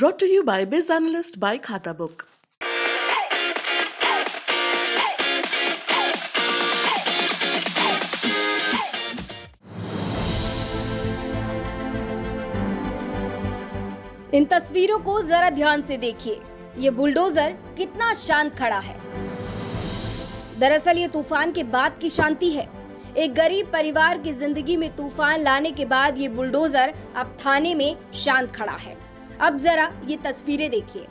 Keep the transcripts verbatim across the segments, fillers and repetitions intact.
Brought to you by Biz Analyst by Khata Book. इन तस्वीरों को जरा ध्यान से देखिए, ये बुलडोजर कितना शांत खड़ा है। दरअसल ये तूफान के बाद की शांति है। एक गरीब परिवार की जिंदगी में तूफान लाने के बाद ये बुलडोजर अब थाने में शांत खड़ा है। अब जरा ये तस्वीरें देखिए,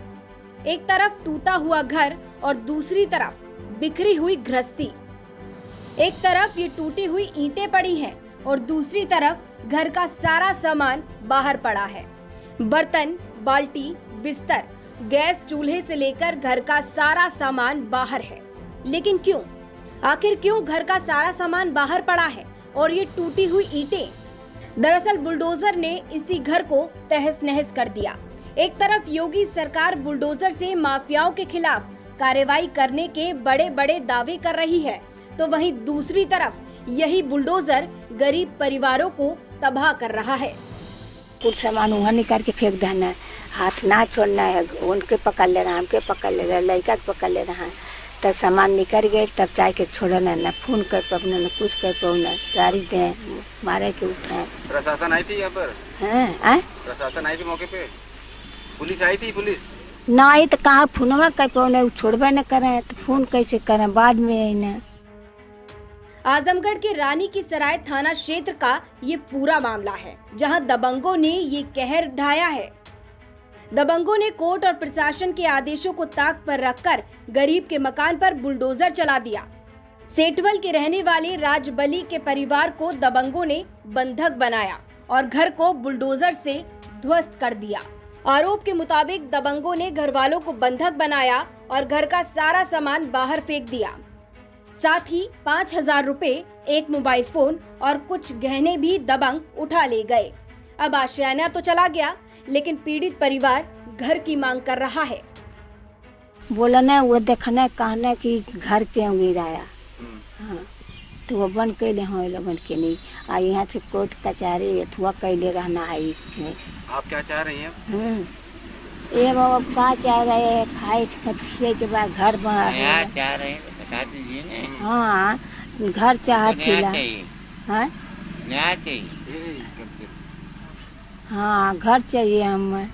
एक तरफ टूटा हुआ घर और दूसरी तरफ बिखरी हुई गृहस्थी। एक तरफ ये टूटी हुई ईंटें पड़ी हैं और दूसरी तरफ घर का सारा सामान बाहर पड़ा है। बर्तन, बाल्टी, बिस्तर, गैस चूल्हे से लेकर घर का सारा सामान बाहर है। लेकिन क्यों, आखिर क्यों घर का सारा सामान बाहर पड़ा है और ये टूटी हुई ईंटें? दरअसल बुलडोजर ने इसी घर को तहस नहस कर दिया। एक तरफ योगी सरकार बुलडोजर से माफियाओं के खिलाफ कार्रवाई करने के बड़े बड़े दावे कर रही है, तो वहीं दूसरी तरफ यही बुलडोजर गरीब परिवारों को तबाह कर रहा है। कुछ सामान उंगा निकाल के फेंक देना है, हाथ ना छोड़ना है, उनके पकड़ लेना है, हमके पकड़ ले रहा है, लड़का के पकड़ ले रहा है। तब सामान निकल गए तब चाय के छोड़ना है, ना फोन कर पाना, ना कुछ कर पाना, गाड़ी दें, मारे के उठाएं। प्रशासन आई थी यहाँ पर? हाँ, प्रशासन आई थी मौके पे? पुलिस आई थी? पुलिस ना आई तो कहाँ फोनवा कर पाना, वो छोड़वा न करें तो फोन कैसे करें, बाद में आई न। आजमगढ़ के रानी की सराय थाना क्षेत्र का ये पूरा मामला है, जहाँ दबंगों ने ये कहर ढाया है। दबंगों ने कोर्ट और प्रशासन के आदेशों को ताक पर रखकर गरीब के मकान पर बुलडोजर चला दिया। सेठवल के रहने वाले राजबली के परिवार को दबंगों ने बंधक बनाया और घर को बुलडोजर से ध्वस्त कर दिया। आरोप के मुताबिक दबंगों ने घर वालों को बंधक बनाया और घर का सारा सामान बाहर फेंक दिया। साथ ही पाँच हजार रुपए, एक मोबाइल फोन और कुछ गहने भी दबंग उठा ले गए। अब आशियाना तो चला गया, लेकिन पीड़ित परिवार घर की मांग कर रहा है। बोला ना वो देखना कहना कि घर क्यों गिराया, हाँ तो वो बन कैले हो बन के नहीं आ, यहाँ से कोर्ट कचहरी अथवा कैले रहना है। इसमें आप क्या चाह रही हैं? ये बाबा क्या चाह रहे हैं, खाए खिए के बाद घर बना चाह रहे हैं, बता दीजिए ना। हाँ घर चाहती है, हाँ घर चाहिए हमें।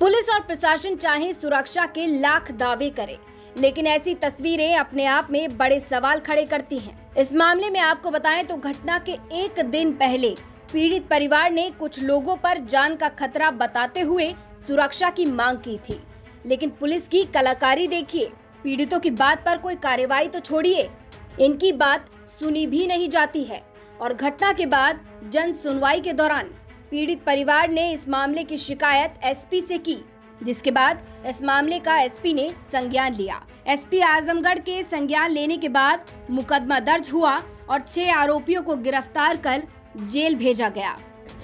पुलिस और प्रशासन चाहे सुरक्षा के लाख दावे करे, लेकिन ऐसी तस्वीरें अपने आप में बड़े सवाल खड़े करती हैं। इस मामले में आपको बताएं तो घटना के एक दिन पहले पीड़ित परिवार ने कुछ लोगों पर जान का खतरा बताते हुए सुरक्षा की मांग की थी, लेकिन पुलिस की कलाकारी देखिए, पीड़ितों की बात पर कोई कार्रवाई तो छोड़िए, इनकी बात सुनी भी नहीं जाती है। और घटना के बाद जन सुनवाई के दौरान पीड़ित परिवार ने इस मामले की शिकायत एसपी से की, जिसके बाद इस मामले का एसपी ने संज्ञान लिया। एसपी आजमगढ़ के संज्ञान लेने के बाद मुकदमा दर्ज हुआ और छह आरोपियों को गिरफ्तार कर जेल भेजा गया।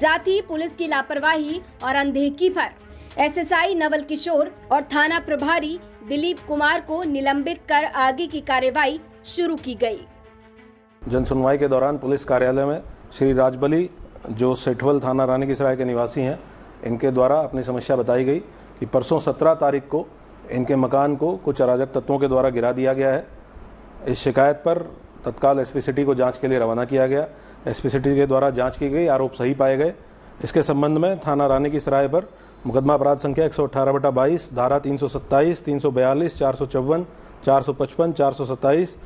साथ ही पुलिस की लापरवाही और अनदेखी पर एसएसआई नवल किशोर और थाना प्रभारी दिलीप कुमार को निलंबित कर आगे की कार्यवाही शुरू की गयी। जन सुनवाई के दौरान पुलिस कार्यालय में श्री राजबली, जो सेठवल थाना रानी की सराय के निवासी हैं, इनके द्वारा अपनी समस्या बताई गई कि परसों सत्रह तारीख को इनके मकान को कुछ अराजक तत्वों के द्वारा गिरा दिया गया है। इस शिकायत पर तत्काल एसपी सिटी को जांच के लिए रवाना किया गया। एसपी सिटी के द्वारा जांच की गई, आरोप सही पाए गए। इसके संबंध में थाना रानी की सराय पर मुकदमा अपराध संख्या एक सौ अट्ठारह बटा बाईस, धारा तीन सौ सत्ताईस, तीन सौ बयालीस, चार सौ चौवन, चार सौ पचपन, चार सौ सत्ताईस,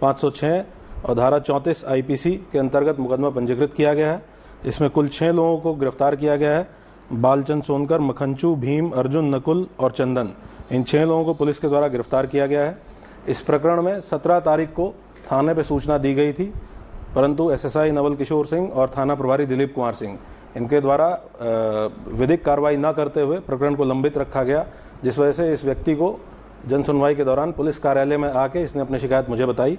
पाँच सौ छः और धारा चौंतीस आई पी सी के अंतर्गत मुकदमा पंजीकृत किया गया है। इसमें कुल छः लोगों को गिरफ्तार किया गया है। बालचंद सोनकर, मखंचू, भीम, अर्जुन, नकुल और चंदन, इन छः लोगों को पुलिस के द्वारा गिरफ्तार किया गया है। इस प्रकरण में सत्रह तारीख को थाने पे सूचना दी गई थी, परंतु एसएसआई नवल किशोर सिंह और थाना प्रभारी दिलीप कुमार सिंह, इनके द्वारा विधिक कार्रवाई न करते हुए प्रकरण को लंबित रखा गया, जिस वजह से इस व्यक्ति को जन सुनवाई के दौरान पुलिस कार्यालय में आके इसने अपनी शिकायत मुझे बताई।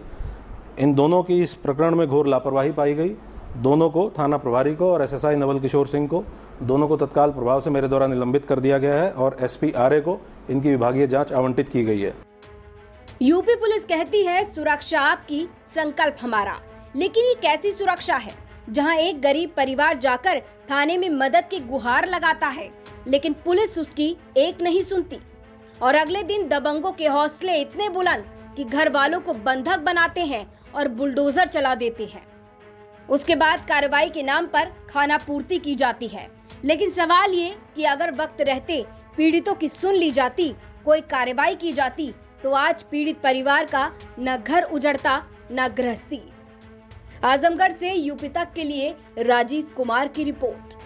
इन दोनों की इस प्रकरण में घोर लापरवाही पाई गई। दोनों को, थाना प्रभारी को और एसएसआई नवल किशोर सिंह को, दोनों को तत्काल प्रभाव से मेरे द्वारा निलंबित कर दिया गया है और एसपी आरए को इनकी विभागीय जांच आवंटित की गई है। यूपी पुलिस कहती है सुरक्षा आपकी, संकल्प हमारा, लेकिन ये कैसी सुरक्षा है जहां एक गरीब परिवार जाकर थाने में मदद की गुहार लगाता है लेकिन पुलिस उसकी एक नहीं सुनती और अगले दिन दबंगों के हौसले इतने बुलंद कि घर वालों को बंधक बनाते हैं और बुलडोजर चला देते हैं। उसके बाद कार्रवाई के नाम पर खाना पूर्ति की जाती है, लेकिन सवाल ये कि अगर वक्त रहते पीड़ितों की सुन ली जाती, कोई कार्रवाई की जाती तो आज पीड़ित परिवार का न घर उजड़ता न गृहस्थी। आजमगढ़ से यूपी तक के लिए राजीव कुमार की रिपोर्ट।